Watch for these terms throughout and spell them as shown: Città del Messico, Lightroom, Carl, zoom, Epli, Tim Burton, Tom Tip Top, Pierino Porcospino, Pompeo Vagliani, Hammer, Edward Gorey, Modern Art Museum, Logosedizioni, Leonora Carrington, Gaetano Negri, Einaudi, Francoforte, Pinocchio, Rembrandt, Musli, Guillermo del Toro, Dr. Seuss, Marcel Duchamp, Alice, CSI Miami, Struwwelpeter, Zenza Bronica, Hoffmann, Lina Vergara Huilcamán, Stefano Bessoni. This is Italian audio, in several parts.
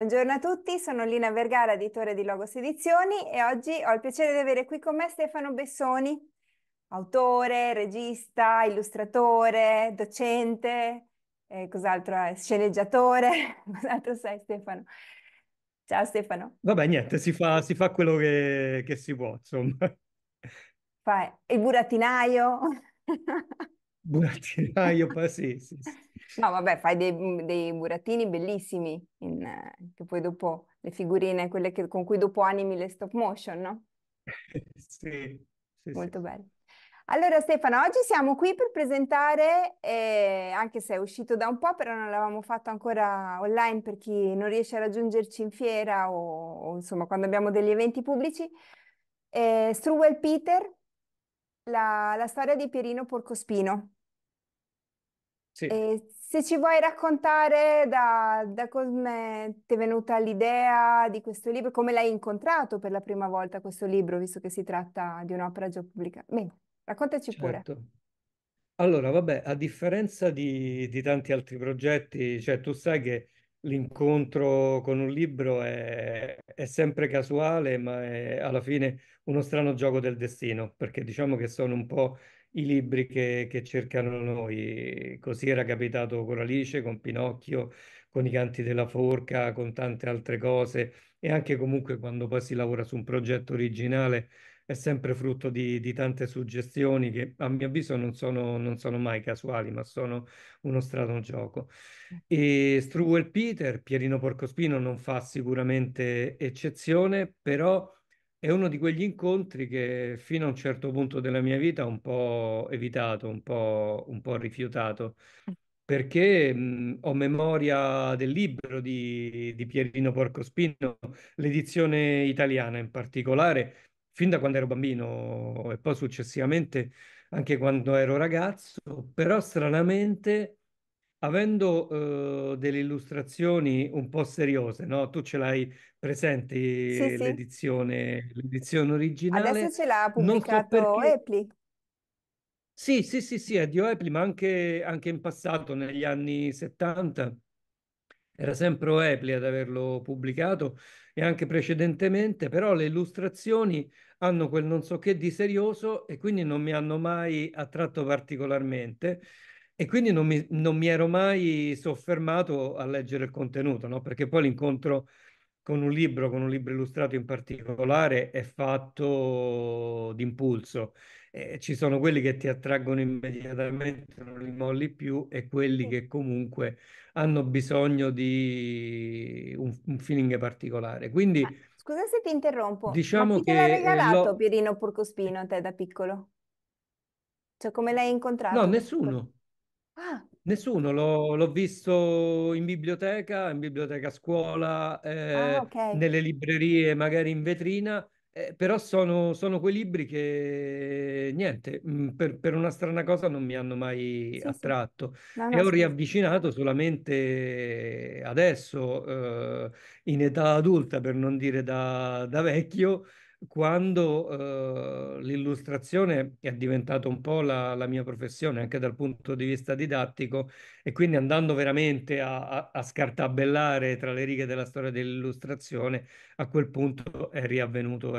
Buongiorno a tutti, sono Lina Vergara, editore di Logosedizioni, e oggi ho il piacere di avere qui con me Stefano Bessoni, autore, regista, illustratore, docente, cos'altro è? Sceneggiatore, cos'altro sei Stefano? Ciao Stefano. Vabbè, niente, si fa quello che si può, insomma. Fai il burattinaio. Burattinaio, sì. No, vabbè, fai dei burattini bellissimi, che poi dopo le figurine, quelle con cui dopo animi le stop motion, no? Sì. Molto bello. Allora Stefano, oggi siamo qui per presentare, anche se è uscito da un po', però non l'avevamo fatto ancora online per chi non riesce a raggiungerci in fiera o insomma quando abbiamo degli eventi pubblici, Struwwelpeter, la storia di Pierino Porcospino. Sì. Se ci vuoi raccontare da come ti è venuta l'idea di questo libro, come l'hai incontrato per la prima volta questo libro, visto che si tratta di un'opera già pubblicata. Bene, raccontaci pure. Allora, vabbè, a differenza di tanti altri progetti, cioè tu sai che l'incontro con un libro è sempre casuale, ma è alla fine uno strano gioco del destino, perché diciamo che sono un po' i libri che cercano noi. Così era capitato con Alice, con Pinocchio, con i Canti della Forca, con tante altre cose, e anche comunque quando poi si lavora su un progetto originale è sempre frutto di tante suggestioni che a mio avviso non sono mai casuali, ma sono uno strano gioco. E Struwwelpeter, Pierino Porcospino, non fa sicuramente eccezione, però è uno di quegli incontri che fino a un certo punto della mia vita ho un po' evitato, un po' rifiutato, perché ho memoria del libro di Pierino Porcospino, l'edizione italiana in particolare, fin da quando ero bambino e poi successivamente anche quando ero ragazzo, però stranamente avendo delle illustrazioni un po' seriose, no? Tu ce l'hai presente, sì, l'edizione originale? Adesso ce l'ha pubblicato, non so perché... Epli. Sì, è di Epli, ma anche in passato, negli anni 70, era sempre Epli ad averlo pubblicato e anche precedentemente, però le illustrazioni hanno quel non so che di serioso e quindi non mi hanno mai attratto particolarmente. E quindi non mi ero mai soffermato a leggere il contenuto, no? Perché poi l'incontro con un libro illustrato in particolare, è fatto d'impulso. Ci sono quelli che ti attraggono immediatamente, non li molli più, e quelli che comunque hanno bisogno di un feeling particolare. Quindi, scusa se ti interrompo, diciamo, ma chi te l'ha regalato Pierino Porcospino, te da piccolo? Cioè, come l'hai incontrato? No, nessuno. Ah. Nessuno, l'ho visto in biblioteca scuola, okay. Nelle librerie, magari in vetrina, però sono quei libri che, niente, per una strana cosa non mi hanno mai attratto. Sì. No, ho riavvicinato solamente adesso, in età adulta, per non dire da vecchio, quando l'illustrazione è diventata un po' la mia professione anche dal punto di vista didattico, e quindi andando veramente a scartabellare tra le righe della storia dell'illustrazione, a quel punto è riavvenuto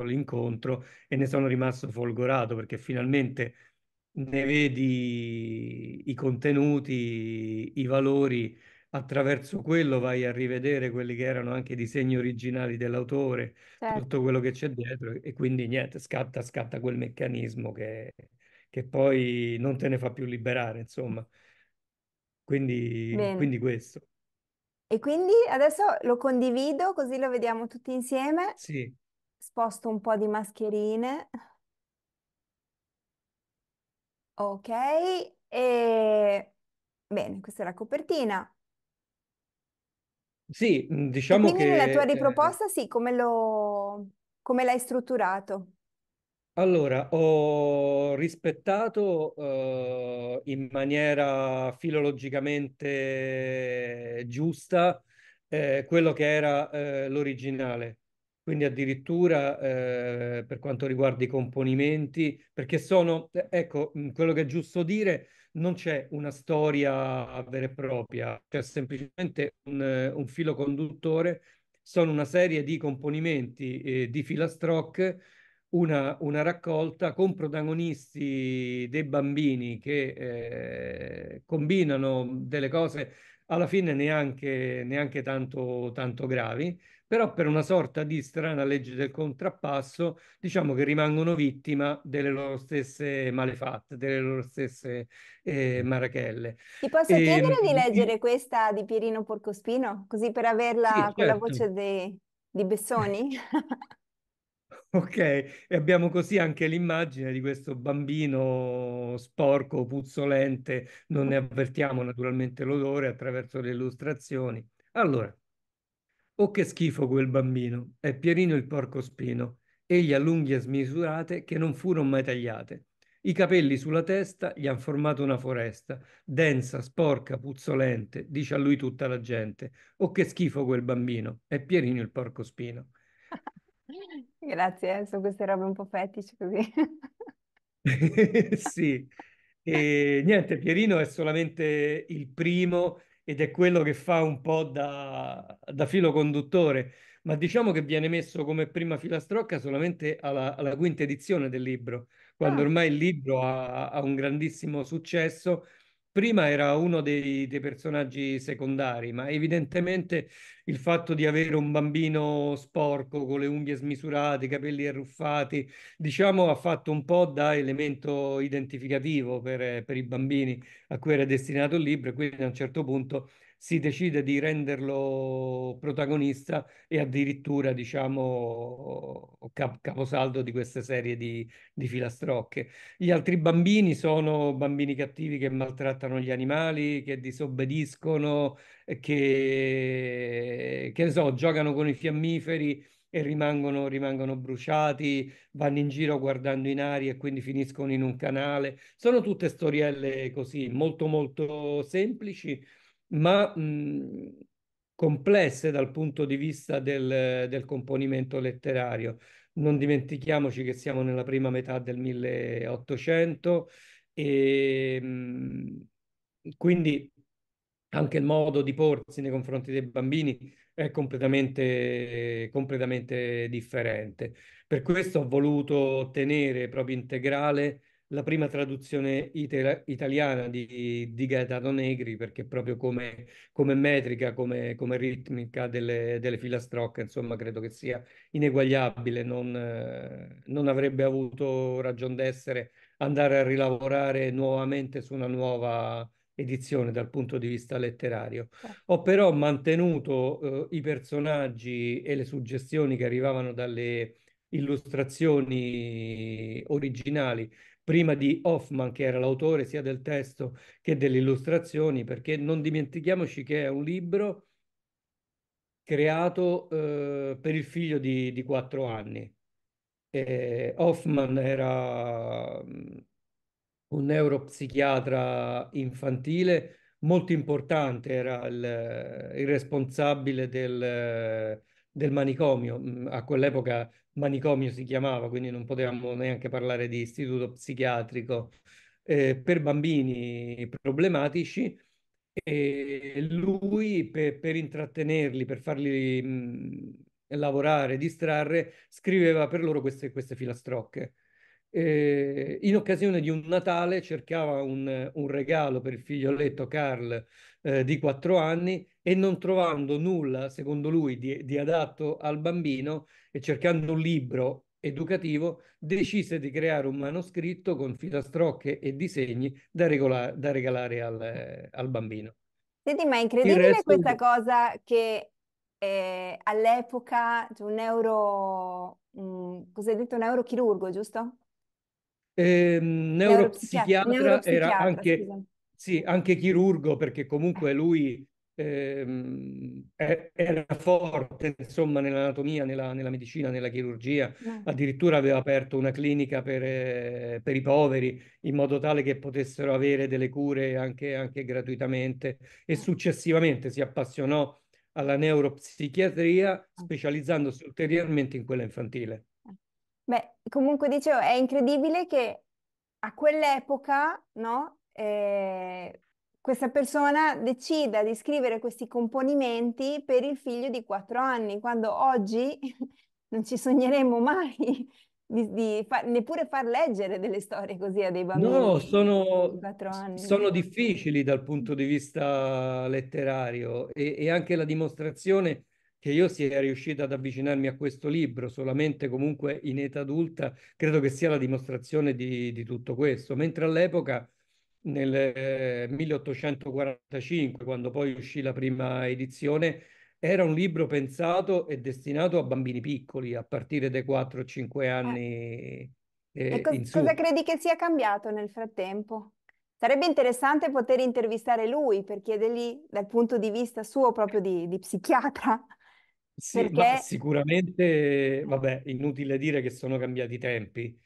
l'incontro e ne sono rimasto folgorato, perché finalmente ne vedi i contenuti, i valori, attraverso quello vai a rivedere quelli che erano anche i disegni originali dell'autore, certo, tutto quello che c'è dietro, e quindi niente, scatta quel meccanismo che poi non te ne fa più liberare, insomma. Quindi questo. E quindi adesso lo condivido così lo vediamo tutti insieme. Sì. Sposto un po' di mascherine. Ok, e bene, questa è la copertina. Sì, diciamo quindi che... Quindi la tua riproposta, sì, come l'hai strutturato? Allora, ho rispettato in maniera filologicamente giusta quello che era l'originale. Quindi addirittura per quanto riguarda i componimenti, perché sono, ecco, quello che è giusto dire, non c'è una storia vera e propria, c'è semplicemente un filo conduttore, sono una serie di componimenti di filastrocche, una raccolta con protagonisti dei bambini che combinano delle cose alla fine neanche tanto gravi, però per una sorta di strana legge del contrappasso, diciamo che rimangono vittima delle loro stesse malefatte, delle loro stesse marachelle. Ti posso chiedere di leggere questa di Pierino Porcospino, così per averla con la voce di Bessoni? Ok, e abbiamo così anche l'immagine di questo bambino sporco, puzzolente, non ne avvertiamo naturalmente l'odore attraverso le illustrazioni. Allora, oh che schifo quel bambino, è Pierino il Porcospino, egli ha l'unghie smisurate che non furono mai tagliate. I capelli sulla testa gli han formato una foresta, densa, sporca, puzzolente, dice a lui tutta la gente. Oh che schifo quel bambino, è Pierino il Porcospino. Grazie, sono queste robe un po' fetici così. Sì, e niente, Pierino è solamente il primo ed è quello che fa un po' da filo conduttore, ma diciamo che viene messo come prima filastrocca solamente alla quinta edizione del libro, quando ormai il libro ha un grandissimo successo. Prima era uno dei personaggi secondari, ma evidentemente il fatto di avere un bambino sporco, con le unghie smisurate, i capelli arruffati, diciamo ha fatto un po' da elemento identificativo per i bambini a cui era destinato il libro, e quindi a un certo punto si decide di renderlo protagonista e addirittura, diciamo, caposaldo di queste serie di filastrocche. Gli altri bambini sono bambini cattivi che maltrattano gli animali, che disobbediscono, che ne so, giocano con i fiammiferi e rimangono bruciati, vanno in giro guardando in aria e quindi finiscono in un canale. Sono tutte storielle così, molto molto semplici, ma complesse dal punto di vista del componimento letterario. Non dimentichiamoci che siamo nella prima metà del 1800 e quindi anche il modo di porsi nei confronti dei bambini è completamente differente. Per questo ho voluto tenere proprio integrale la prima traduzione italiana di Gaetano Negri, perché proprio come metrica, come ritmica delle filastrocche, insomma, credo che sia ineguagliabile, non avrebbe avuto ragion d'essere andare a rilavorare nuovamente su una nuova edizione dal punto di vista letterario. Ho però mantenuto i personaggi e le suggestioni che arrivavano dalle illustrazioni originali prima di Hoffmann, che era l'autore sia del testo che delle illustrazioni, perché non dimentichiamoci che è un libro creato per il figlio di 4 anni. Hoffmann era un neuropsichiatra infantile molto importante, era il responsabile del manicomio. A quell'epoca manicomio si chiamava, quindi non potevamo neanche parlare di istituto psichiatrico per bambini problematici, e lui per intrattenerli, per farli lavorare, distrarre, scriveva per loro queste filastrocche. In occasione di un Natale cercava un regalo per il figlioletto Carl di 4 anni, e non trovando nulla, secondo lui, di adatto al bambino, e cercando un libro educativo, decise di creare un manoscritto con filastrocche e disegni da regalare al bambino. Senti, ma è incredibile questa cosa che all'epoca un neurochirurgo, giusto? Neuropsichiatra era anche, sì, anche chirurgo, perché comunque lui era forte, insomma, nell'anatomia, nella medicina, nella chirurgia. Addirittura aveva aperto una clinica per i poveri, in modo tale che potessero avere delle cure anche gratuitamente, e successivamente si appassionò alla neuropsichiatria, specializzandosi ulteriormente in quella infantile. Beh, comunque dicevo, è incredibile che a quell'epoca, no? questa persona decida di scrivere questi componimenti per il figlio di 4 anni, quando oggi non ci sogneremo mai neppure far leggere delle storie così a dei bambini. No, sono difficili dal punto di vista letterario, e anche la dimostrazione che io sia riuscita ad avvicinarmi a questo libro solamente comunque in età adulta, credo che sia la dimostrazione di tutto questo. Mentre all'epoca, nel 1845, quando poi uscì la prima edizione, era un libro pensato e destinato a bambini piccoli, a partire dai 4-5 anni in su. Cosa credi che sia cambiato nel frattempo? Sarebbe interessante poter intervistare lui per chiedergli dal punto di vista suo, proprio di psichiatra. Sì, perché... ma sicuramente, vabbè, inutile dire che sono cambiati i tempi.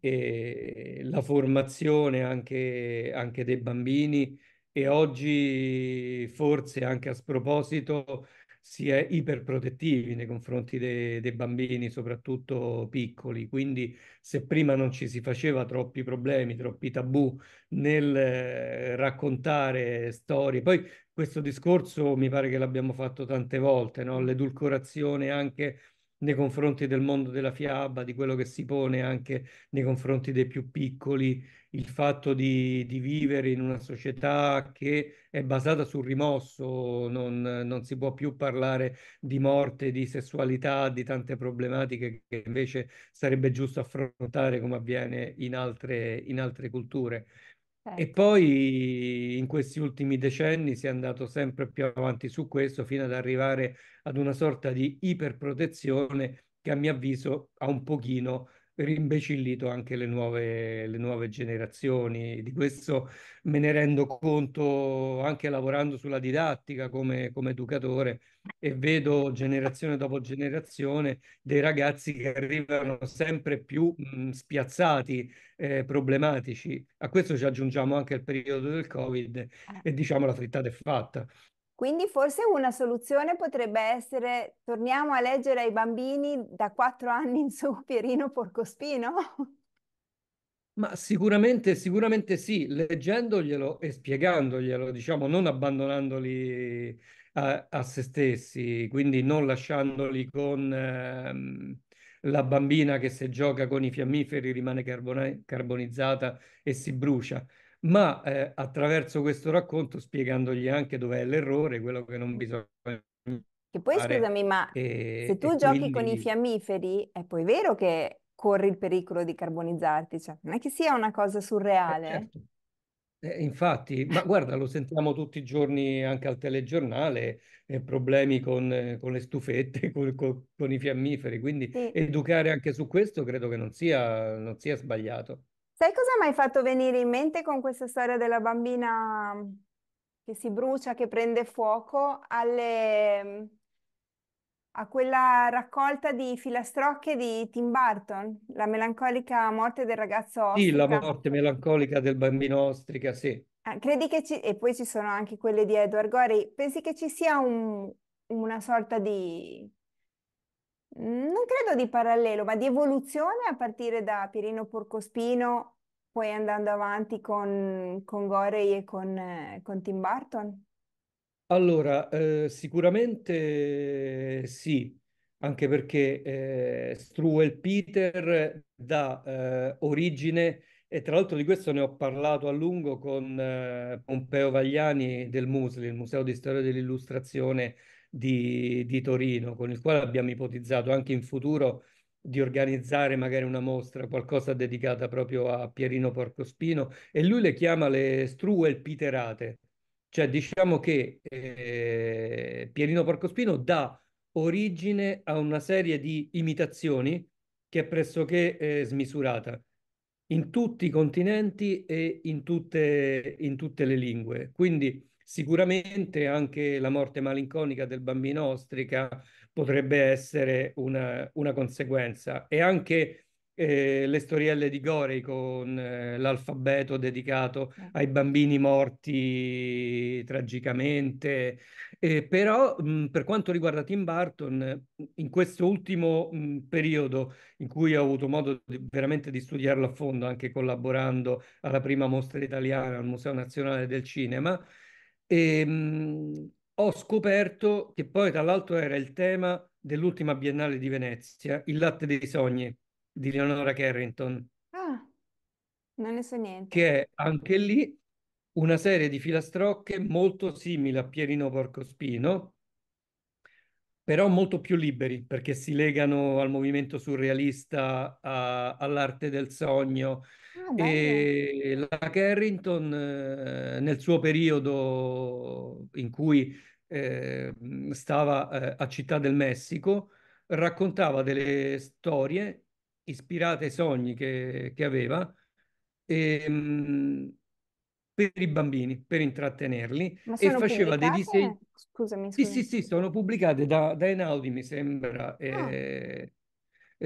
E la formazione anche dei bambini, e oggi forse anche a sproposito si è iperprotettivi nei confronti dei bambini, soprattutto piccoli, quindi se prima non ci si faceva troppi problemi, troppi tabù nel raccontare storie, poi questo discorso mi pare che l'abbiamo fatto tante volte, no? L'edulcorazione anche nei confronti del mondo della fiaba, di quello che si pone anche nei confronti dei più piccoli, il fatto di vivere in una società che è basata sul rimosso, non si può più parlare di morte, di sessualità, di tante problematiche che invece sarebbe giusto affrontare come avviene in altre culture. Certo. E poi in questi ultimi decenni si è andato sempre più avanti su questo, fino ad arrivare ad una sorta di iperprotezione che a mio avviso ha un pochino rimbecillito anche le nuove generazioni. Di questo me ne rendo conto anche lavorando sulla didattica come educatore, e vedo generazione dopo generazione dei ragazzi che arrivano sempre più spiazzati, problematici. A questo ci aggiungiamo anche il periodo del Covid e diciamo la frittata è fatta. Quindi forse una soluzione potrebbe essere: torniamo a leggere ai bambini da 4 anni in su Pierino Porcospino? Ma sicuramente sì, leggendoglielo e spiegandoglielo, diciamo, non abbandonandoli a se stessi, quindi non lasciandoli con la bambina che se gioca con i fiammiferi rimane carbonizzata e si brucia, ma attraverso questo racconto spiegandogli anche dov'è l'errore, quello che non bisogna fare. Che poi scusami, ma se tu giochi con i fiammiferi è poi vero che corri il pericolo di carbonizzarti, cioè non è che sia una cosa surreale. Certo. Infatti, ma guarda, lo sentiamo tutti i giorni anche al telegiornale, problemi con le stufette, con i fiammiferi, quindi sì. Educare anche su questo credo che non sia sbagliato. Sai cosa mi hai fatto venire in mente con questa storia della bambina che si brucia, che prende fuoco, a quella raccolta di filastrocche di Tim Burton, La melancolica morte del ragazzo ostrica? Sì, La morte melancolica del bambino ostrica, sì. Credi che e poi ci sono anche quelle di Edward Gorey. Pensi che ci sia una sorta di... non credo di parallelo, ma di evoluzione a partire da Pierino Porcospino, poi andando avanti con Gorey e con Tim Burton? Allora, sicuramente sì, anche perché Struwwelpeter dà origine, e tra l'altro di questo ne ho parlato a lungo con Pompeo Vagliani del Musli, il Museo di Storia dell'Illustrazione di Torino, con il quale abbiamo ipotizzato anche in futuro di organizzare magari una mostra, qualcosa dedicata proprio a Pierino Porcospino, e lui le chiama le Struwwelpeterate, cioè diciamo che Pierino Porcospino dà origine a una serie di imitazioni che è pressoché smisurata in tutti i continenti e in tutte le lingue. Quindi sicuramente anche La morte malinconica del bambino ostrica potrebbe essere una conseguenza, e anche le storielle di Gorey con l'alfabeto dedicato ai bambini morti tragicamente, però per quanto riguarda Tim Burton, in questo ultimo periodo in cui ho avuto modo veramente di studiarlo a fondo, anche collaborando alla prima mostra italiana al Museo Nazionale del Cinema, ho scoperto che poi tra l'altro era il tema dell'ultima Biennale di Venezia, Il latte dei sogni di Leonora Carrington. Ah, non ne so niente. Che è anche lì una serie di filastrocche molto simile a Pierino Porcospino, però molto più liberi, perché si legano al movimento surrealista, all'arte del sogno. Ah, e la Carrington nel suo periodo in cui stava a Città del Messico raccontava delle storie ispirate ai sogni che aveva per i bambini, per intrattenerli, e faceva dei disegni. Scusami. Sì, sono pubblicate da Einaudi, mi sembra. E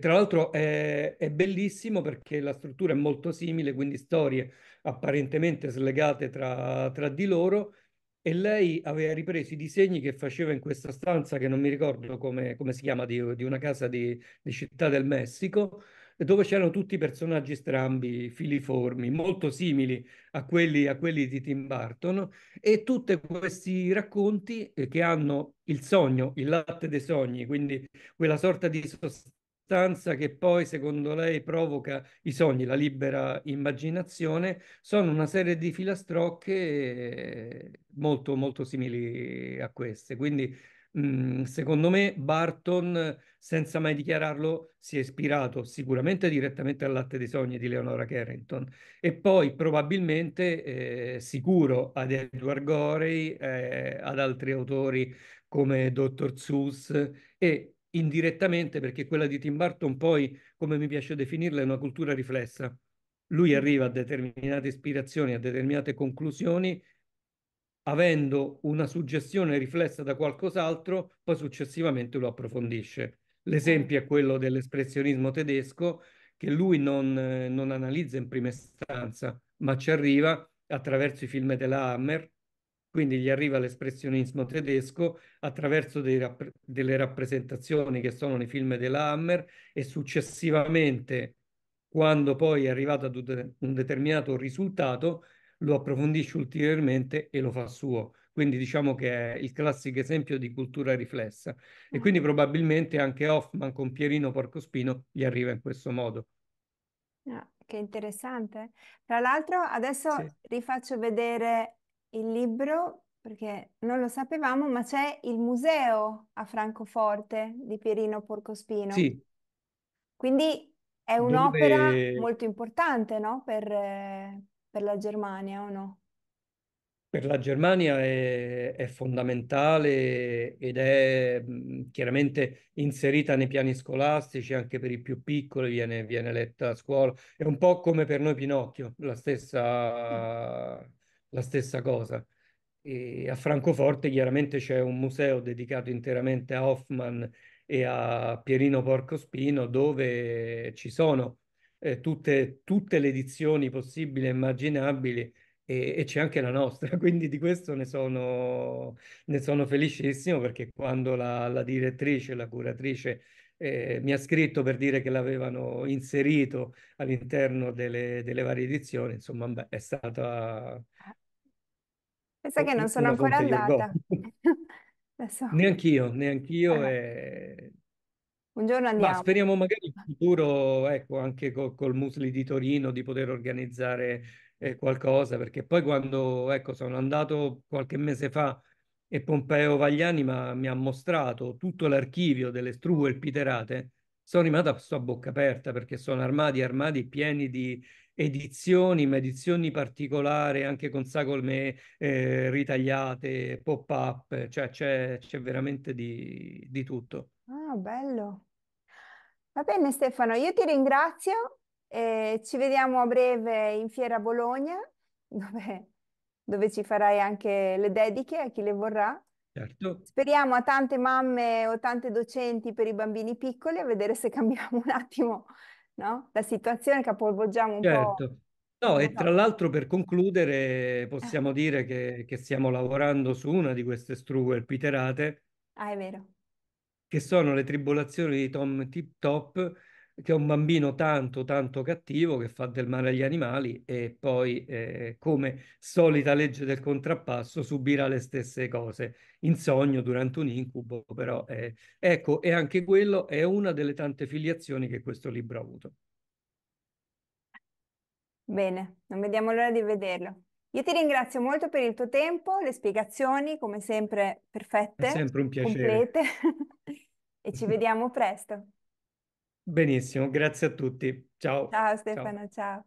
tra l'altro è bellissimo perché la struttura è molto simile, quindi storie apparentemente slegate tra di loro, e lei aveva ripreso i disegni che faceva in questa stanza, che non mi ricordo come si chiama, di una casa di Città del Messico, dove c'erano tutti i personaggi strambi, filiformi, molto simili a quelli di Tim Burton, e tutti questi racconti che hanno il sogno, il latte dei sogni, quindi quella sorta di sostanza che poi secondo lei provoca i sogni, la libera immaginazione, sono una serie di filastrocche molto molto simili a queste. Quindi secondo me Burton, senza mai dichiararlo, si è ispirato sicuramente direttamente al latte dei sogni di Leonora Carrington, e poi probabilmente sicuro ad Edward Gorey, ad altri autori come Dr. Seuss, e indirettamente, perché quella di Tim Burton poi, come mi piace definirla, è una cultura riflessa. Lui arriva a determinate ispirazioni, a determinate conclusioni, avendo una suggestione riflessa da qualcos'altro, poi successivamente lo approfondisce. L'esempio è quello dell'espressionismo tedesco, che lui non analizza in prima istanza, ma ci arriva attraverso i film della Hammer. Quindi gli arriva l'espressionismo tedesco attraverso delle rappresentazioni che sono nei film della Hammer, e successivamente, quando poi è arrivato ad un determinato risultato, lo approfondisce ulteriormente e lo fa suo. Quindi diciamo che è il classico esempio di cultura riflessa. E quindi probabilmente anche Hoffmann con Pierino Porcospino gli arriva in questo modo. Che interessante. Tra l'altro adesso rifaccio vedere il libro, perché non lo sapevamo, ma c'è il museo a Francoforte di Pierino Porcospino. Sì. Quindi è un'opera molto importante, no? Per la Germania, o no? Per la Germania è fondamentale, ed è chiaramente inserita nei piani scolastici, anche per i più piccoli viene letta a scuola. È un po' come per noi Pinocchio, la stessa cosa. E a Francoforte chiaramente c'è un museo dedicato interamente a Hoffmann e a Pierino Porcospino, dove ci sono tutte le edizioni possibili e immaginabili, e c'è anche la nostra, quindi di questo ne sono felicissimo, perché quando la direttrice, la curatrice mi ha scritto per dire che l'avevano inserito all'interno delle varie edizioni, insomma, beh, è stata... Pensa che non sono ancora andata. So. Neanch'io. Allora. Un giorno andiamo. Ma speriamo magari in futuro, ecco, anche col Musli di Torino, di poter organizzare qualcosa, perché poi quando, ecco, sono andato qualche mese fa, e Pompeo Vagliani mi ha mostrato tutto l'archivio delle Struwwelpeterate, sono rimasto a bocca aperta, perché sono armadi pieni di edizioni, ma edizioni particolari, anche con sagome ritagliate, pop-up, cioè c'è veramente di tutto. Ah, bello. Va bene Stefano, io ti ringrazio, ci vediamo a breve in Fiera Bologna, dove ci farai anche le dediche a chi le vorrà. Certo. Speriamo a tante mamme o tante docenti per i bambini piccoli, a vedere se cambiamo un attimo no? La situazione capovolgiamo un po'. No, e tra l'altro per concludere possiamo dire che stiamo lavorando su una di queste Struwwelpeterate. Ah, è vero. Che sono le tribolazioni di Tom Tip Top, che è un bambino tanto tanto cattivo che fa del male agli animali e poi, come solita legge del contrappasso, subirà le stesse cose in sogno durante un incubo, però ecco, e anche quello è una delle tante filiazioni che questo libro ha avuto. Bene, non vediamo l'ora di vederlo. Io ti ringrazio molto per il tuo tempo, le spiegazioni, come sempre, perfette. È sempre un piacere. Complete. E ci vediamo presto. Benissimo, grazie a tutti. Ciao. Ciao Stefano, ciao.